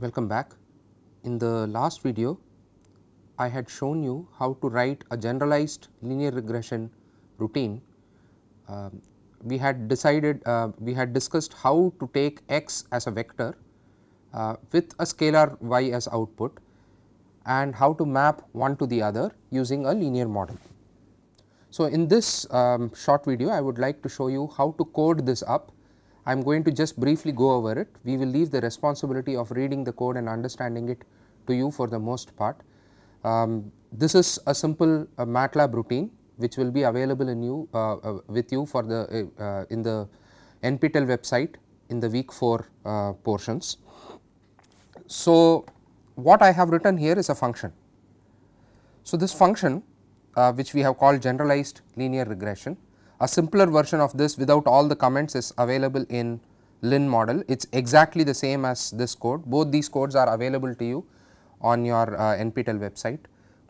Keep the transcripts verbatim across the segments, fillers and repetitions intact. Welcome back. In the last video, I had shown you how to write a generalized linear regression routine. Uh, we had decided, uh, we had discussed how to take x as a vector uh, with a scalar y as output and how to map one to the other using a linear model. So, in this um, short video, I would like to show you how to code this up. I am going to just briefly go over it. We will leave the responsibility of reading the code and understanding it to you for the most part. Um, this is a simple uh, MATLAB routine which will be available in you uh, uh, with you for the uh, uh, in the N P T E L website in the week four uh, portions. So, what I have written here is a function. So, this function uh, which we have called generalized linear regression. A simpler version of this without all the comments is available in Lin model. It is exactly the same as this code. Both these codes are available to you on your uh, N P T E L website.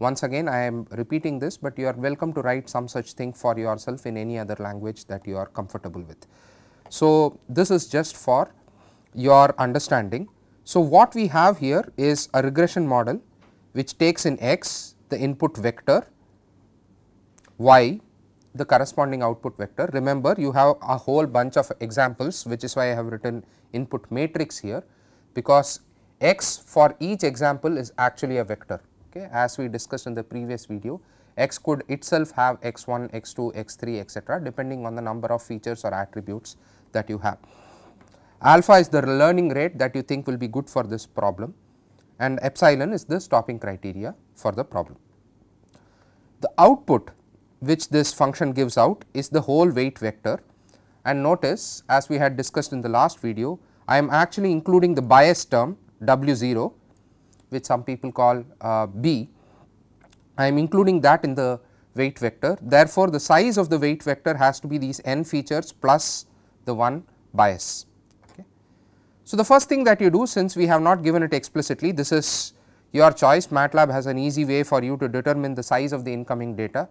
Once again, I am repeating this, but you are welcome to write some such thing for yourself in any other language that you are comfortable with. So, this is just for your understanding. So, what we have here is a regression model which takes in x the input vector, y the corresponding output vector. Remember, you have a whole bunch of examples, which is why I have written input matrix here, because x for each example is actually a vector. Okay, as we discussed in the previous video, x could itself have x one, x two, x three, etcetera, depending on the number of features or attributes that you have. Alpha is the learning rate that you think will be good for this problem, and epsilon is the stopping criteria for the problem. The output which this function gives out is the whole weight vector, and notice, as we had discussed in the last video, I am actually including the bias term W zero, which some people call uh, B. I am including that in the weight vector. Therefore, the size of the weight vector has to be these n features plus the one bias. Okay. So, the first thing that you do, since we have not given it explicitly, this is your choice. MATLAB has an easy way for you to determine the size of the incoming data.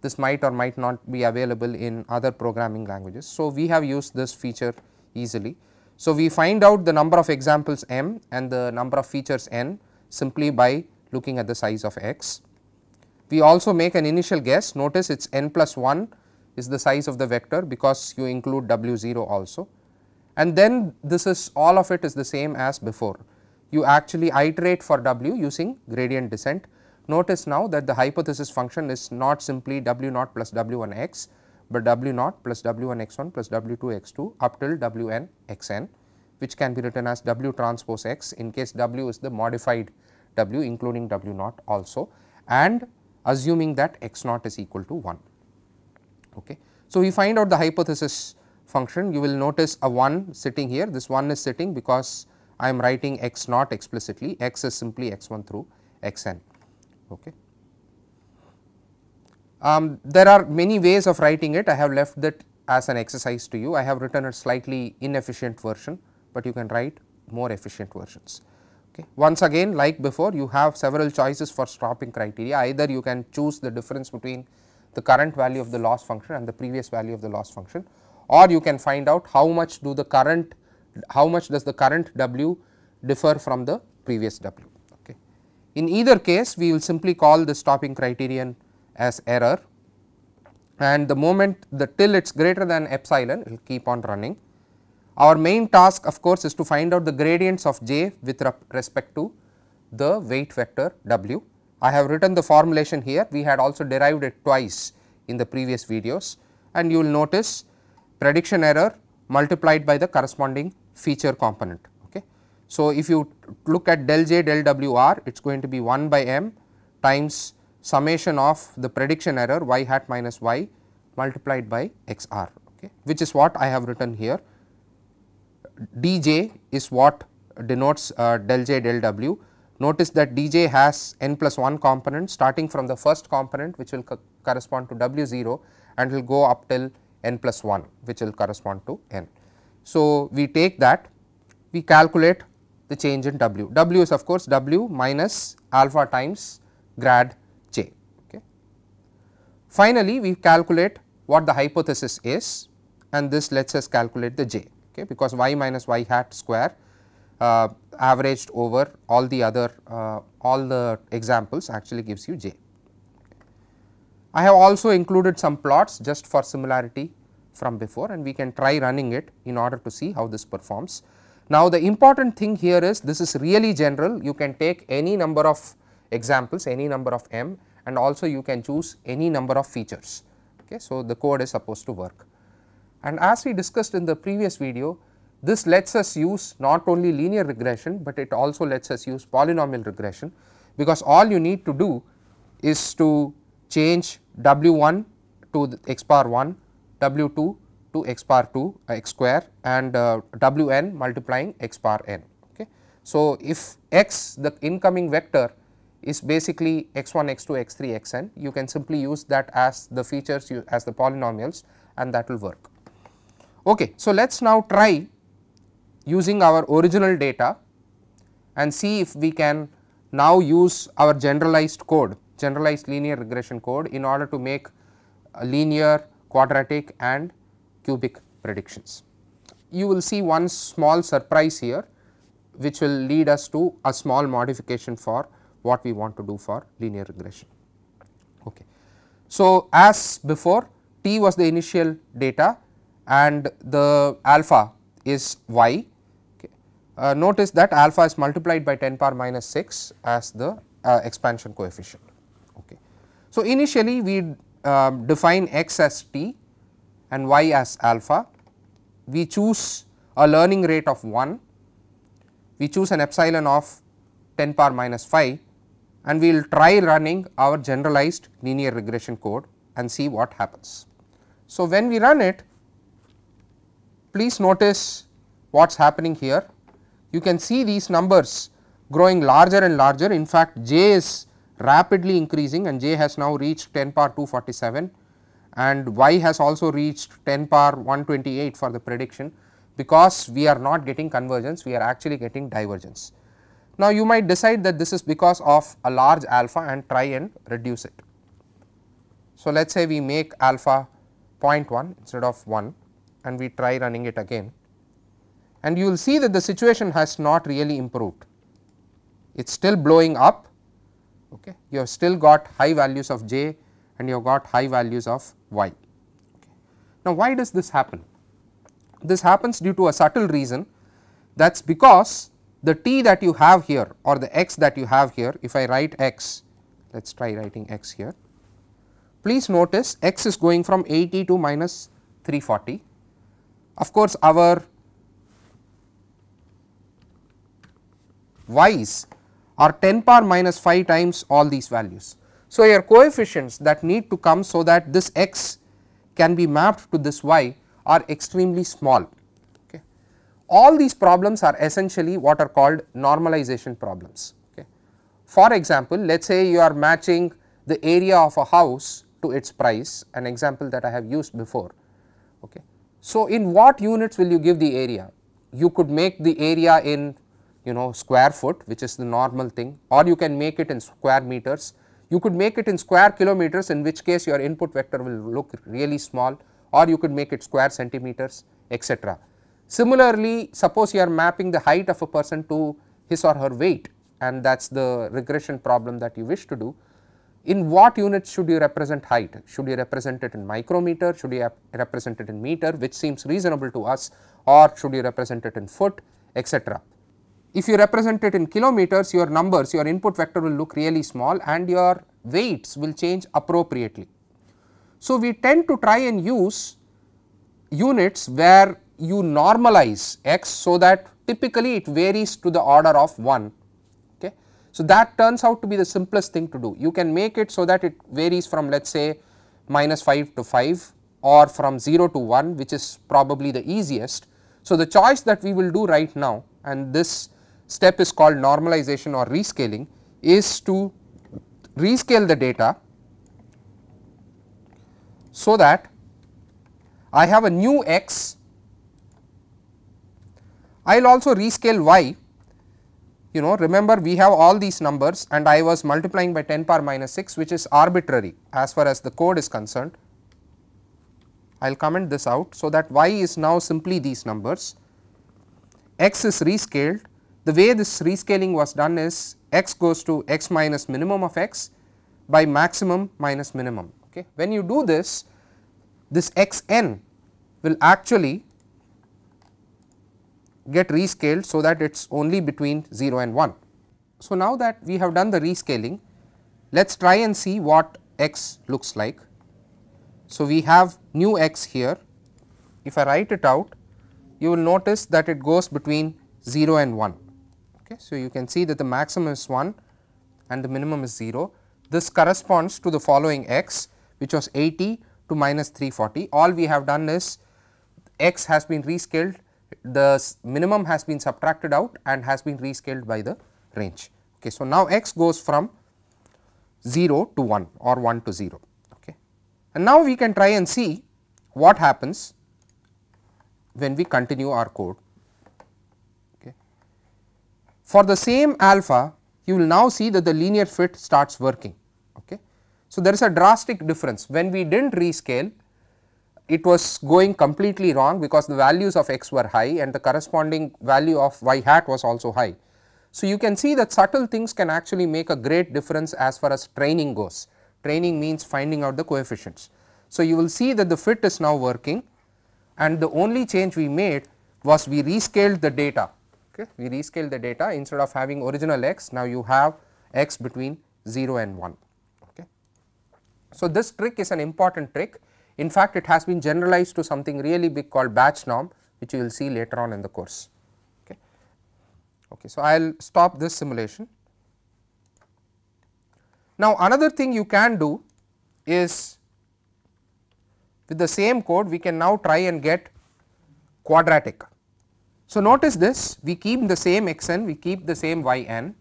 This might or might not be available in other programming languages. So, we have used this feature easily. So, we find out the number of examples m and the number of features n simply by looking at the size of x. We also make an initial guess. Notice it is n plus one is the size of the vector because you include W zero also, and then this is all of it is the same as before. You actually iterate for w using gradient descent. Notice now that the hypothesis function is not simply w naught plus w one x, but w naught plus w one x one plus w two x two up till w n x n, which can be written as w transpose x in case w is the modified w including w naught also, and assuming that x naught is equal to one. Okay. So, we find out the hypothesis function. You will notice a one sitting here. This one is sitting because I am writing x naught explicitly. X is simply x one through xn. Okay. Um, there are many ways of writing it. I have left that as an exercise to you. I have written a slightly inefficient version, but you can write more efficient versions. Okay. Once again, like before, you have several choices for stopping criteria. Either you can choose the difference between the current value of the loss function and the previous value of the loss function, or you can find out how much do the current, how much does the current w differ from the previous w. In either case, we will simply call the stopping criterion as error, and the moment the till it is greater than epsilon, it will keep on running. Our main task, of course, is to find out the gradients of j with respect to the weight vector w. I have written the formulation here. We had also derived it twice in the previous videos, and you will notice prediction error multiplied by the corresponding feature component. So, if you look at del j del w r, it is going to be one by m times summation of the prediction error y hat minus y multiplied by x r, okay, which is what I have written here. D j is what denotes uh, del j del w. Notice that d j has n plus one component starting from the first component, which will co correspond to w zero, and will go up till n plus one, which will correspond to n. So, we take that, we calculate the change in w. W is of course w minus alpha times grad j. Okay. Finally, we calculate what the hypothesis is, and this lets us calculate the j, okay, because y minus y hat square uh, averaged over all the other uh, all the examples actually gives you j. I have also included some plots just for similarity from before, and we can try running it in order to see how this performs. Now, the important thing here is this is really general. You can take any number of examples, any number of m, and also you can choose any number of features. Okay, so the code is supposed to work. And as we discussed in the previous video, this lets us use not only linear regression, but it also lets us use polynomial regression, because all you need to do is to change w one to the x power one, w two to x power two, uh, x square, and uh, w n multiplying x power n. Okay. So, if x, the incoming vector, is basically x one, x two, x three, xn, you can simply use that as the features, you as the polynomials, and that will work. Okay. So, let us now try using our original data and see if we can now use our generalized code, generalized linear regression code, in order to make linear, quadratic and cubic predictions. You will see one small surprise here, which will lead us to a small modification for what we want to do for linear regression. Okay. So, as before, t was the initial data and the alpha is y. Okay. Uh, notice that alpha is multiplied by ten power minus six as the uh, expansion coefficient. Okay. So, initially we uh, define x as t and y as alpha. We choose a learning rate of one, we choose an epsilon of ten power minus five, and we will try running our generalized linear regression code and see what happens. So, when we run it, please notice what is happening here. You can see these numbers growing larger and larger. In fact, j is rapidly increasing, and j has now reached ten power two forty-seven, and y has also reached ten power one twenty-eight for the prediction, because we are not getting convergence, we are actually getting divergence. Now, you might decide that this is because of a large alpha and try and reduce it. So, let us say we make alpha zero point one instead of one, and we try running it again, and you will see that the situation has not really improved. It is still blowing up. Okay. You have still got high values of j and you have got high values of y. Okay. Now, why does this happen? This happens due to a subtle reason, that is because the t that you have here, or the x that you have here, if I write x, let us try writing x here. Please notice x is going from eighty to minus three forty. Of course, our y's are ten power minus five times all these values. So, your coefficients that need to come so that this x can be mapped to this y are extremely small. All these problems are essentially what are called normalization problems. Okay. For example, let us say you are matching the area of a house to its price, an example that I have used before. Okay. So, in what units will you give the area? You could make the area in, you know, square foot, which is the normal thing, or you can make it in square meters. You could make it in square kilometers, in which case your input vector will look really small, or you could make it square centimeters, et cetera. Similarly, suppose you are mapping the height of a person to his or her weight, and that is the regression problem that you wish to do. In what units should you represent height? Should you represent it in micrometer? Should you represent it in meter, which seems reasonable to us, or should you represent it in foot, et cetera. If you represent it in kilometers, your numbers, your input vector will look really small and your weights will change appropriately. So, we tend to try and use units where you normalize x so that typically it varies to the order of one. Okay. So, that turns out to be the simplest thing to do. You can make it so that it varies from, let us say, minus five to five, or from zero to one, which is probably the easiest. So, the choice that we will do right now, and this step is called normalization or rescaling, is to rescale the data so that I have a new x. I will also rescale y. You know, remember we have all these numbers and I was multiplying by ten power minus six, which is arbitrary as far as the code is concerned. I will comment this out so that y is now simply these numbers, x is rescaled, The way this rescaling was done is x goes to x minus minimum of x by maximum minus minimum. Okay. When you do this, this x n will actually get rescaled so that it is only between zero and one. So, now that we have done the rescaling, let us try and see what x looks like. So, we have new x here. If I write it out, you will notice that it goes between zero and one. Okay. So, you can see that the maximum is one and the minimum is zero. This corresponds to the following x, which was eighty to minus three forty. All we have done is x has been rescaled, the minimum has been subtracted out and has been rescaled by the range. Okay. So, now x goes from zero to one or one to zero. Okay. And now we can try and see what happens when we continue our code. Okay. For the same alpha, you will now see that the linear fit starts working. Okay. So, there is a drastic difference. When we did not rescale, it was going completely wrong because the values of x were high and the corresponding value of y hat was also high. So, you can see that subtle things can actually make a great difference as far as training goes. Training means finding out the coefficients. So, you will see that the fit is now working, and the only change we made was we rescaled the data. Okay. We rescaled the data. Instead of having original x, now you have x between zero and one. Okay. So, this trick is an important trick. In fact, it has been generalized to something really big called batch norm, which you will see later on in the course. Okay. Okay, so, I will stop this simulation. Now, another thing you can do is with the same code we can now try and get quadratic. So, notice this, we keep the same xn, we keep the same yn,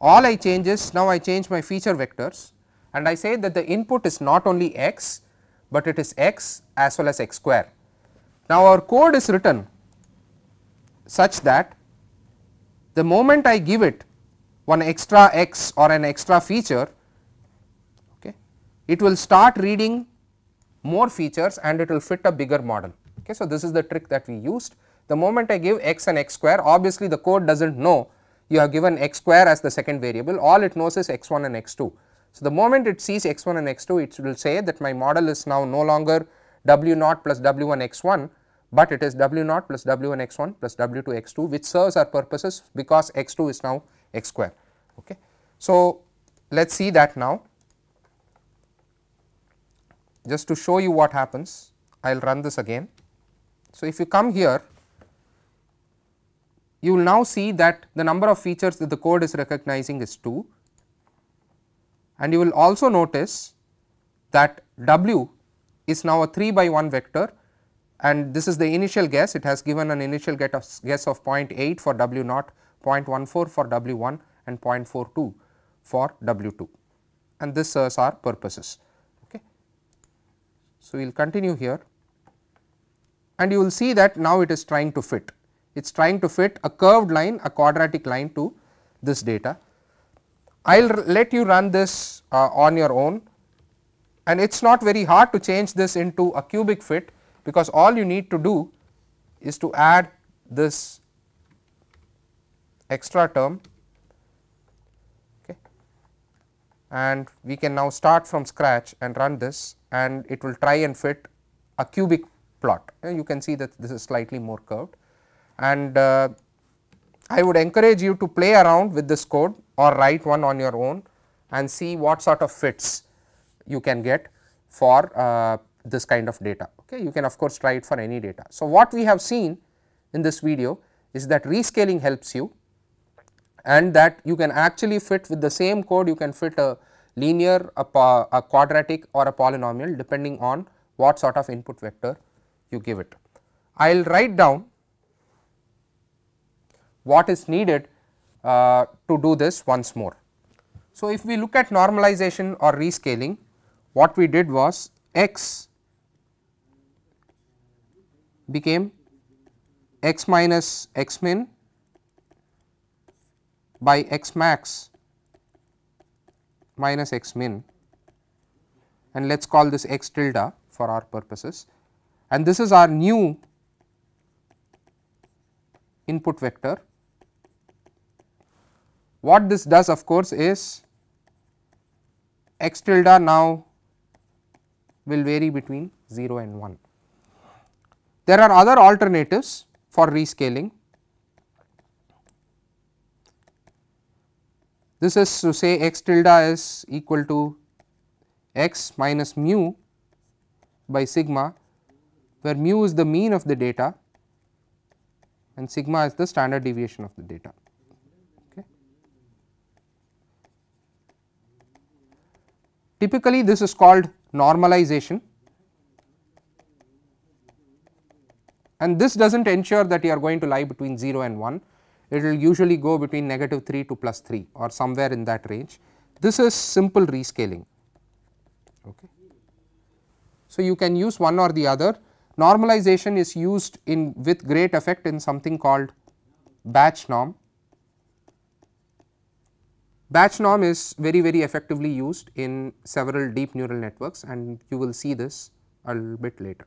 all I change is now I change my feature vectors and I say that the input is not only x, but it is x as well as x square. Now, our code is written such that the moment I give it one extra x or an extra feature, okay, it will start reading more features and it will fit a bigger model. Okay. So, this is the trick that we used. The moment I give x and x square, obviously the code does not know you have given x square as the second variable, all it knows is x one and x two. So, the moment it sees x one and x two, it will say that my model is now no longer w naught plus w one x one, but it is w naught plus w one x one plus w two x two, which serves our purposes because x two is now x square. Okay. So, let us see that now. Just to show you what happens, I will run this again. So, if you come here, you will now see that the number of features that the code is recognizing is two. And you will also notice that w is now a three by one vector, and this is the initial guess. It has given an initial get of guess of zero point eight for w naught, zero point one four for w one and zero point four two for w two, and this serves our purposes. Okay. So, we will continue here and you will see that now it is trying to fit. It is trying to fit a curved line, a quadratic line to this data. I will let you run this uh, on your own, and it is not very hard to change this into a cubic fit because all you need to do is to add this extra term, okay, and we can now start from scratch and run this, and it will try and fit a cubic plot. You can see that this is slightly more curved, and uh, I would encourage you to play around with this code or write one on your own and see what sort of fits you can get for uh, this kind of data. Okay. You can of course try it for any data. So, what we have seen in this video is that rescaling helps you, and that you can actually fit with the same code, you can fit a linear, a, a quadratic or a polynomial depending on what sort of input vector you give it. I will write down what is needed uh, to do this once more. So, if we look at normalization or rescaling, what we did was x became x minus x min by x max minus x min, and let us call this x tilde for our purposes, and this is our new input vector What this does of course is x tilde now will vary between zero and one. There are other alternatives for rescaling. This is to say x tilde is equal to x minus mu by sigma, where mu is the mean of the data and sigma is the standard deviation of the data. Okay. Typically, this is called normalization, and this does not ensure that you are going to lie between zero and one, it will usually go between negative three to plus three or somewhere in that range. This is simple rescaling. Okay. So, you can use one or the other. Normalization is used in with great effect in something called batch norm. Batch norm is very very effectively used in several deep neural networks, and you will see this a little bit later.